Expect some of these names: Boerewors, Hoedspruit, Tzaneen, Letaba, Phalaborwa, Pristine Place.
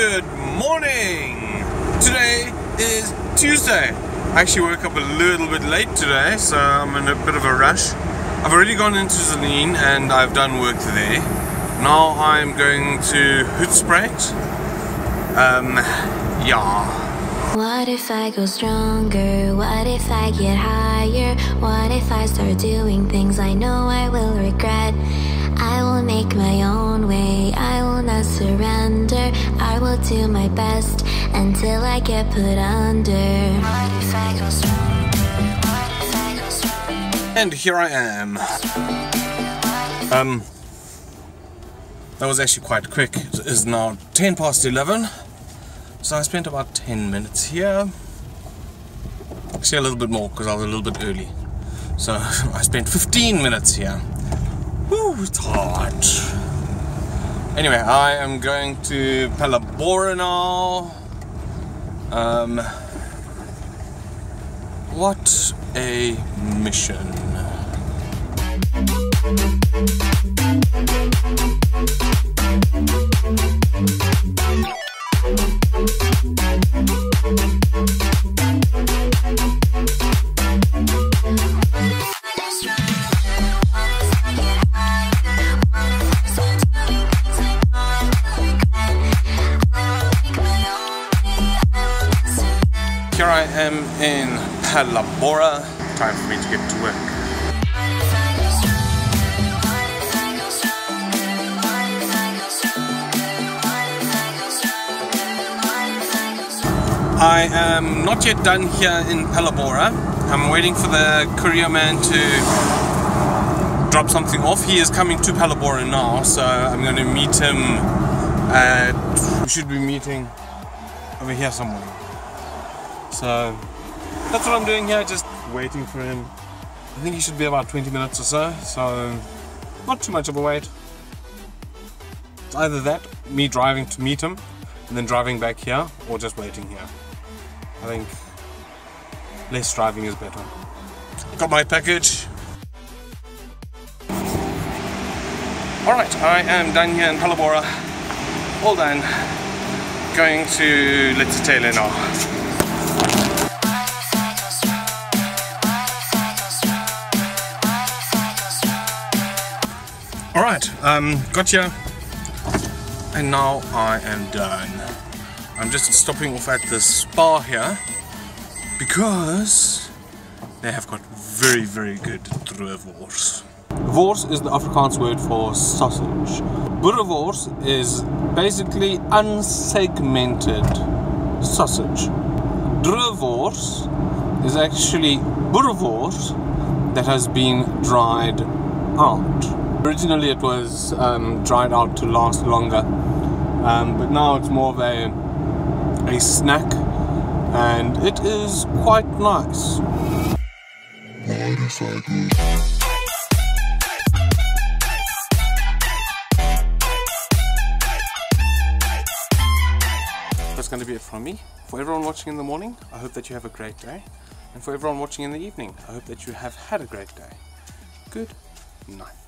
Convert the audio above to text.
Good morning! Today is Tuesday. I actually woke up a little bit late today, so I'm in a bit of a rush. I've already gone into Tzaneen and I've done work there. Now I'm going to Hoedspruit. Yeah. What if I go stronger? What if I get higher? What if I start doing things I know I will regret? I will make my own way, I will not surrender. I will do my best until I get put under. What if I go stronger? What if I go stronger? And here I am. That was actually quite quick. It is now 10 past 11. So I spent about 10 minutes here. Actually a little bit more because I was a little bit early. So I spent 15 minutes here. Woo, it's hot. Anyway, I am going to Phalaborwa now. What a mission. Here I am in Phalaborwa. Time for me to get to work. I am not yet done here in Phalaborwa. I'm waiting for the courier man to drop something off. He is coming to Phalaborwa now, so I'm going to meet him at... We should be meeting over here somewhere. So that's what I'm doing here, just waiting for him. I think he should be about 20 minutes or so, so not too much of a wait. It's either that, me driving to meet him, and then driving back here, or just waiting here. I think less driving is better. Got my package. Alright, I am done here in Phalaborwa. All done. Going to Letaba now. Alright, got here, and now I am done. I'm just stopping off at the spa here because they have got very, very good Boerewors. Wors is the Afrikaans word for sausage. Boerewors is basically unsegmented sausage. Boerewors is actually boerewors that has been dried out. Originally it was dried out to last longer, but now it's more of a snack, and it is quite nice. That's going to be it from me. For everyone watching in the morning, I hope that you have a great day, and for everyone watching in the evening, I hope that you have had a great day. Good night.